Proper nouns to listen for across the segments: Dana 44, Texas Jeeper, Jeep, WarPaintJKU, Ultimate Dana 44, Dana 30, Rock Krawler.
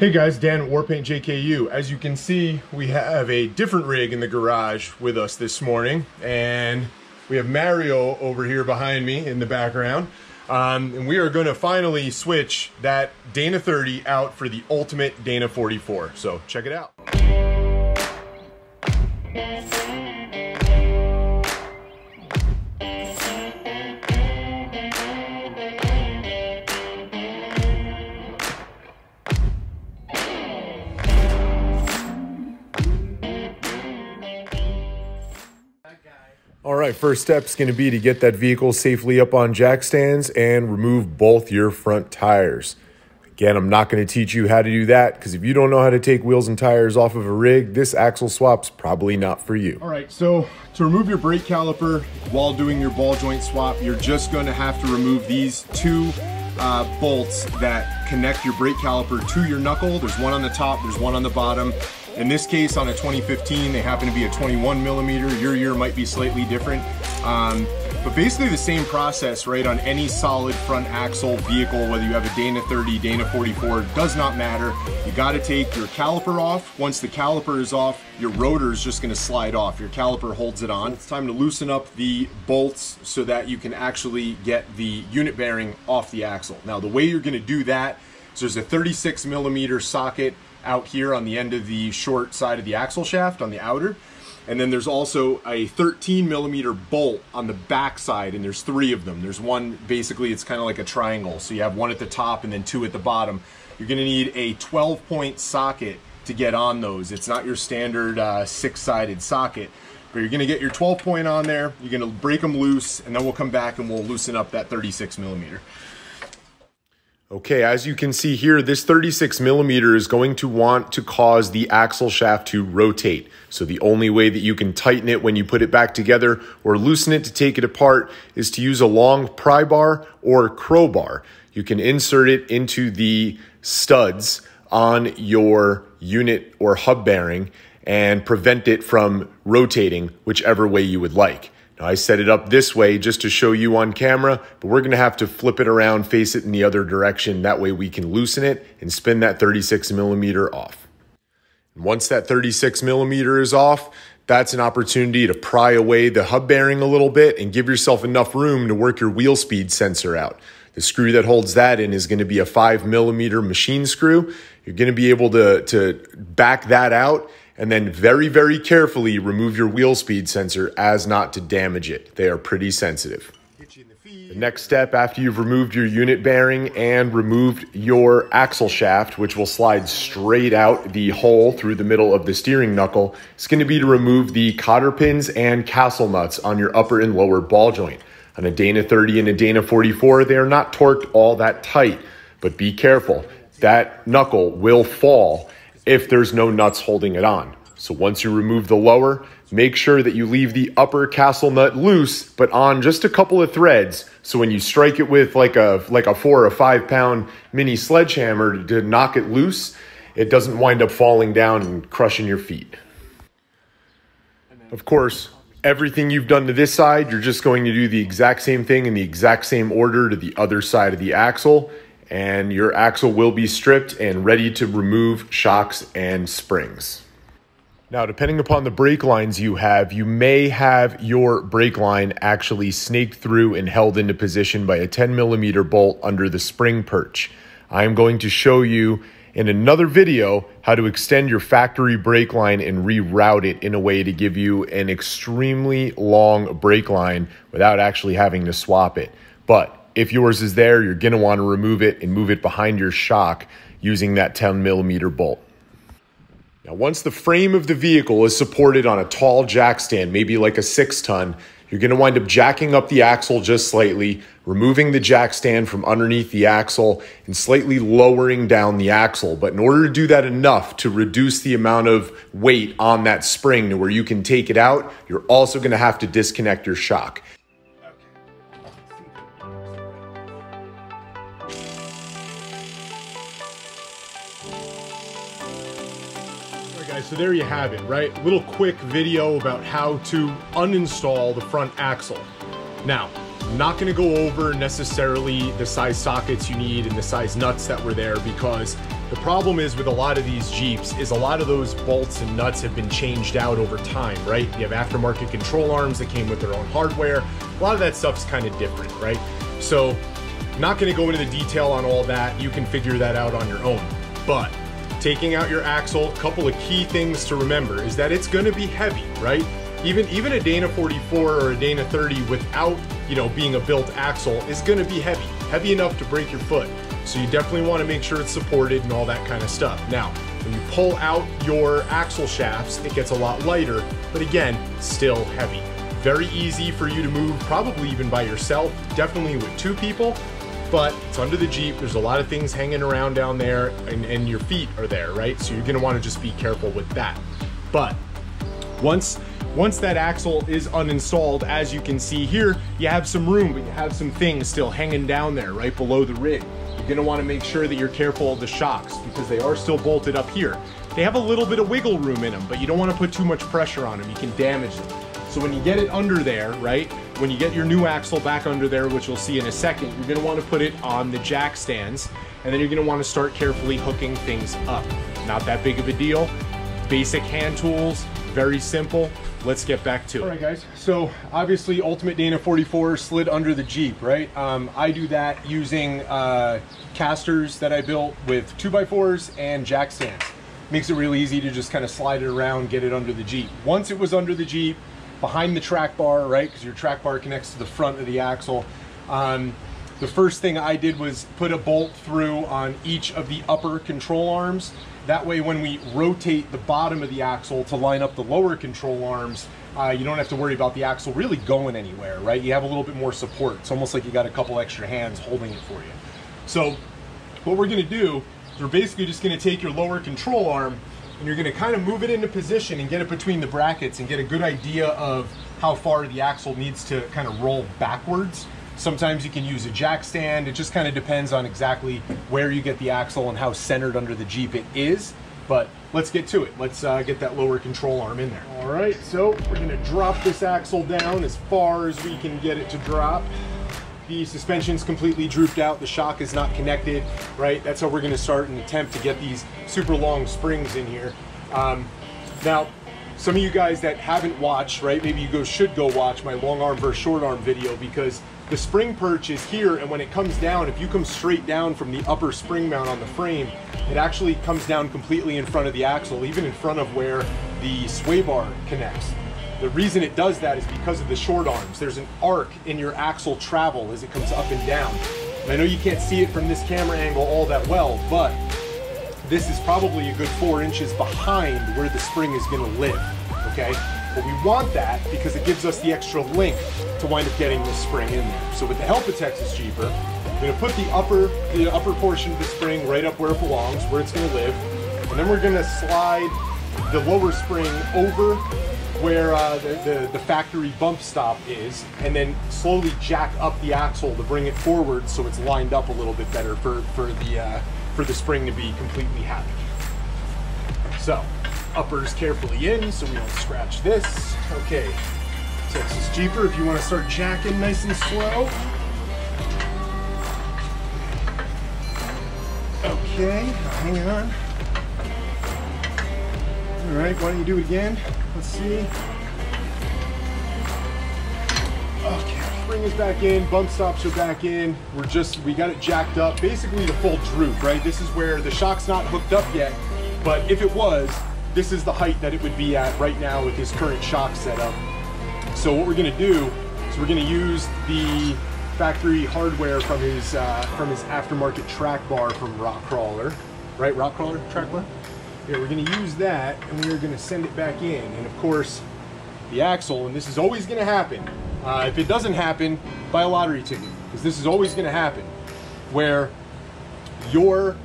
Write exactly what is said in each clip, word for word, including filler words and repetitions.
Hey guys, Dan at WarPaintJKU. As you can see, we have a different rig in the garage with us this morning, and we have Mario over here behind me in the background, um, and we are going to finally switch that Dana thirty out for the Ultimate Dana forty-four, so check it out. All right, first step is going to be to get that vehicle safely up on jack stands and remove both your front tires. Again, I'm not going to teach you how to do that because if you don't know how to take wheels and tires off of a rig, this axle swap's probably not for you. All right, so to remove your brake caliper while doing your ball joint swap, you're just going to have to remove these two uh, bolts that connect your brake caliper to your knuckle. There's one on the top, there's one on the bottom. In this case, on a twenty fifteen, they happen to be a twenty-one millimeter. Your year might be slightly different. Um, but basically the same process, right, on any solid front axle vehicle, whether you have a Dana thirty, Dana forty-four, does not matter. You gotta take your caliper off. Once the caliper is off, your rotor is just gonna slide off. Your caliper holds it on. It's time to loosen up the bolts so that you can actually get the unit bearing off the axle. Now, the way you're gonna do that, so there's a thirty-six millimeter socket out here on the end of the short side of the axle shaft on the outer, and then there's also a thirteen millimeter bolt on the back side, and there's three of them. There's one, basically it's kind of like a triangle, so you have one at the top and then two at the bottom. You're going to need a twelve point socket to get on those. It's not your standard uh, six-sided socket, but you're going to get your twelve point on there, you're going to break them loose, and then we'll come back and we'll loosen up that thirty-six millimeter. Okay, as you can see here, this thirty-six millimeter is going to want to cause the axle shaft to rotate. So the only way that you can tighten it when you put it back together or loosen it to take it apart is to use a long pry bar or crowbar. You can insert it into the studs on your unit or hub bearing and prevent it from rotating whichever way you would like. Now, I set it up this way just to show you on camera, but we're going to have to flip it around, face it in the other direction. That way we can loosen it and spin that thirty-six millimeter off. And once that thirty-six millimeter is off, that's an opportunity to pry away the hub bearing a little bit and give yourself enough room to work your wheel speed sensor out. The screw that holds that in is going to be a five millimeter machine screw. You're going to be able to, to back that out and then very, very carefully remove your wheel speed sensor as not to damage it. They are pretty sensitive. The next step after you've removed your unit bearing and removed your axle shaft, which will slide straight out the hole through the middle of the steering knuckle, is going to be to remove the cotter pins and castle nuts on your upper and lower ball joint. On a Dana thirty and a Dana forty-four, they are not torqued all that tight, but be careful. That knuckle will fall if there's no nuts holding it on. So once you remove the lower, make sure that you leave the upper castle nut loose, but on just a couple of threads. So when you strike it with like a, like a four or five pound mini sledgehammer to knock it loose, it doesn't wind up falling down and crushing your feet. Of course, everything you've done to this side, you're just going to do the exact same thing in the exact same order to the other side of the axle. And your axle will be stripped and ready to remove shocks and springs. Now, depending upon the brake lines you have, you may have your brake line actually snaked through and held into position by a ten millimeter bolt under the spring perch. I am going to show you in another video how to extend your factory brake line and reroute it in a way to give you an extremely long brake line without actually having to swap it. But if yours is there, you're going to want to remove it and move it behind your shock using that ten millimeter bolt. Now, once the frame of the vehicle is supported on a tall jack stand, maybe like a six ton, you're going to wind up jacking up the axle just slightly, removing the jack stand from underneath the axle and slightly lowering down the axle. But in order to do that enough to reduce the amount of weight on that spring to where you can take it out, you're also going to have to disconnect your shock. So there you have it, right? Little quick video about how to uninstall the front axle. Now, I'm not going to go over necessarily the size sockets you need and the size nuts that were there because The problem is with a lot of these Jeeps is a lot of those bolts and nuts have been changed out over time, right? You have aftermarket control arms that came with their own hardware. A lot of that stuff's kind of different, right? So I'm not going to go into the detail on all that. You can figure that out on your own. But taking out your axle, a couple of key things to remember is that it's going to be heavy, right? Even, even a Dana forty-four or a Dana thirty without, you know, being a built axle is going to be heavy, heavy enough to break your foot. So you definitely want to make sure it's supported and all that kind of stuff. Now, when you pull out your axle shafts, it gets a lot lighter, but again, still heavy. Very easy for you to move, probably even by yourself, definitely with two people, but it's under the Jeep. There's a lot of things hanging around down there and, and your feet are there, right? So you're going to want to just be careful with that. But once Once that axle is uninstalled, as you can see here, you have some room, but you have some things still hanging down there right below the rig. You're gonna wanna make sure that you're careful of the shocks because they are still bolted up here. They have a little bit of wiggle room in them, but you don't wanna put too much pressure on them. You can damage them. So when you get it under there, right, when you get your new axle back under there, which you'll see in a second, you're gonna wanna put it on the jack stands, and then you're gonna wanna start carefully hooking things up. Not that big of a deal. Basic hand tools, very simple. Let's get back to it. All right, guys. So obviously Ultimate Dana forty-four slid under the Jeep, right? Um, I do that using uh, casters that I built with two by fours and jack stands. Makes it real easy to just kind of slide it around, get it under the Jeep. Once it was under the Jeep, behind the track bar, right? Because your track bar connects to the front of the axle. Um, the first thing I did was put a bolt through on each of the upper control arms. That way, when we rotate the bottom of the axle to line up the lower control arms, uh, you don't have to worry about the axle really going anywhere, right? You have a little bit more support. It's almost like you got a couple extra hands holding it for you. So what we're gonna do is we're basically just gonna take your lower control arm and you're gonna kind of move it into position and get it between the brackets and get a good idea of how far the axle needs to kind of roll backwards. Sometimes you can use a jack stand. It just kind of depends on exactly where you get the axle and how centered under the Jeep it is. But let's get to it. Let's uh, get that lower control arm in there. All right, so we're gonna drop this axle down as far as we can get it to drop. The suspension's completely drooped out. The shock is not connected, right? That's how we're gonna start an attempt to get these super long springs in here. Um, now, some of you guys that haven't watched, right? Maybe you go should go watch my long arm versus short arm video because the spring perch is here, and when it comes down, if you come straight down from the upper spring mount on the frame, it actually comes down completely in front of the axle, even in front of where the sway bar connects. The reason it does that is because of the short arms. There's an arc in your axle travel as it comes up and down. And I know you can't see it from this camera angle all that well, but this is probably a good four inches behind where the spring is gonna live, okay? But we want that because it gives us the extra link to wind up getting this spring in there. So with the help of Texas Jeeper, I'm gonna put the upper, the upper portion of the spring right up where it belongs, where it's gonna live. And then we're gonna slide the lower spring over where uh, the, the, the factory bump stop is, and then slowly jack up the axle to bring it forward so it's lined up a little bit better for, for, the, uh, for the spring to be completely happy. So, uppers carefully in so we don't scratch this. Okay, Texas Jeeper, if you want to start jacking nice and slow. Okay, hang on. All right, why don't you do it again? Let's see. Okay, spring is back in, bump stops are back in. We're just, we got it jacked up, basically the full droop, right? This is where the shock's not hooked up yet, but if it was, this is the height that it would be at right now with this current shock setup. So what we're gonna do is we're gonna use the factory hardware from his uh, from his aftermarket track bar from Rock Krawler, right? Rock Krawler track bar. Yeah, we're gonna use that and we're gonna send it back in. And of course, the axle. And this is always gonna happen. Uh, if it doesn't happen, buy a lottery ticket because this is always gonna happen, where your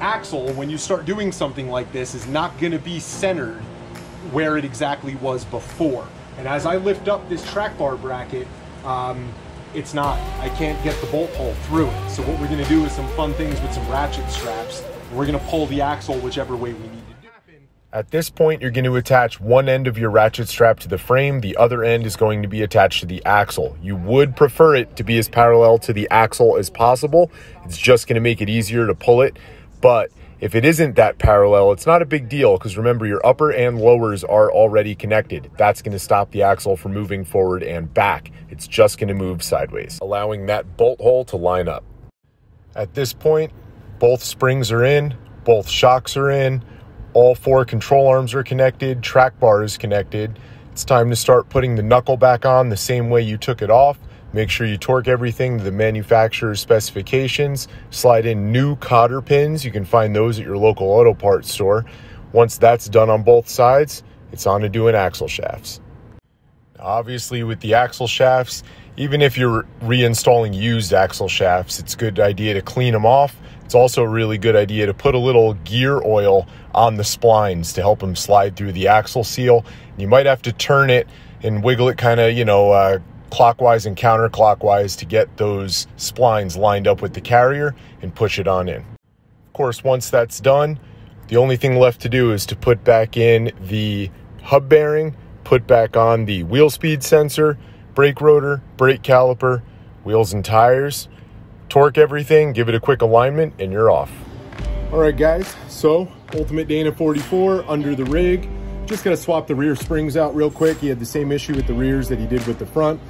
axle, when you start doing something like this, is not going to be centered where it exactly was before. And as I lift up this track bar bracket, um, it's not, I can't get the bolt hole through it. So what we're going to do is some fun things with some ratchet straps. We're going to pull the axle whichever way we need to. At this point, you're going to attach one end of your ratchet strap to the frame. The other end is going to be attached to the axle. You would prefer it to be as parallel to the axle as possible. It's just going to make it easier to pull it. But If it isn't that parallel, it's not a big deal because remember your upper and lowers are already connected. That's going to stop the axle from moving forward and back. It's just going to move sideways, allowing that bolt hole to line up. At this point, both springs are in, both shocks are in, all four control arms are connected, track bar is connected. It's time to start putting the knuckle back on the same way you took it off. Make sure you torque everything to the manufacturer's specifications. Slide in new cotter pins. You can find those at your local auto parts store. Once that's done on both sides, it's on to doing axle shafts. Obviously, with the axle shafts, even if you're reinstalling used axle shafts, it's a good idea to clean them off. It's also a really good idea to put a little gear oil on the splines to help them slide through the axle seal. You might have to turn it and wiggle it kind of, you know, uh, clockwise and counterclockwise to get those splines lined up with the carrier and push it on in. Of course, once that's done, the only thing left to do is to put back in the hub bearing, put back on the wheel speed sensor, brake rotor, brake caliper, wheels and tires, torque everything, give it a quick alignment, and you're off. All right, guys, so Ultimate Dana forty-four under the rig. Just gonna swap the rear springs out real quick. He had the same issue with the rears that he did with the front,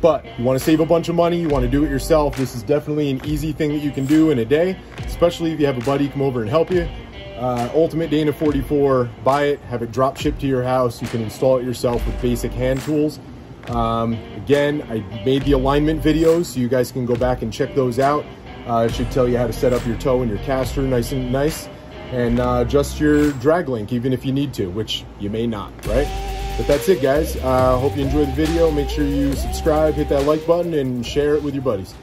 but you wanna save a bunch of money, you wanna do it yourself, this is definitely an easy thing that you can do in a day, especially if you have a buddy come over and help you. Uh, Ultimate Dana forty-four, buy it, have it drop shipped to your house. You can install it yourself with basic hand tools. Um, again, I made the alignment videos, so you guys can go back and check those out. Uh, it should tell you how to set up your toe and your caster nice and nice. and uh, adjust your drag link, even if you need to, which you may not, right? But that's it, guys. I uh, hope you enjoyed the video. Make sure you subscribe, hit that like button, and share it with your buddies.